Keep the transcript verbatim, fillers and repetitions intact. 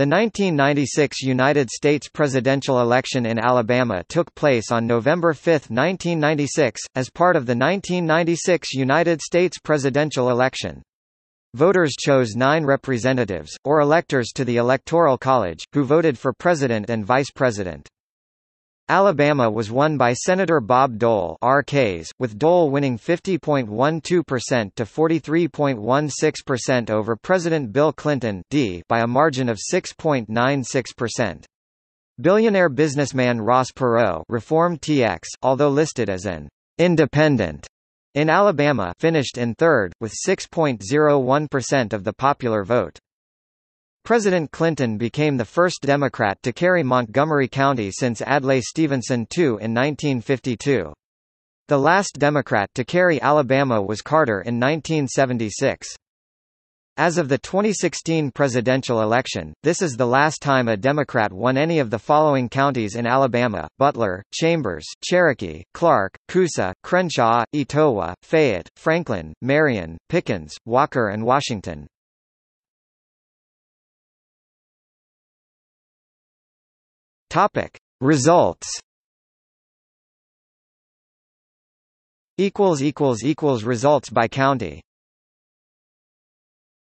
The nineteen ninety-six United States presidential election in Alabama took place on November fifth, nineteen ninety-six, as part of the nineteen ninety-six United States presidential election. Voters chose nine representatives, or electors, to the Electoral College, who voted for president and vice president. Alabama was won by Senator Bob Dole (R K's), with Dole winning fifty point one two percent to forty-three point one six percent over President Bill Clinton (D) by a margin of six point nine six percent. Billionaire businessman Ross Perot (Reformed T X), although listed as an independent in Alabama, finished in third, with six point zero one percent of the popular vote. President Clinton became the first Democrat to carry Montgomery County since Adlai Stevenson the Second in nineteen fifty-two. The last Democrat to carry Alabama was Carter in nineteen seventy-six. As of the twenty sixteen presidential election, this is the last time a Democrat won any of the following counties in Alabama: Butler, Chambers, Cherokee, Clark, Coosa, Crenshaw, Etowah, Fayette, Franklin, Marion, Pickens, Walker and Washington. Topic: Results. Equals equals equals results by county.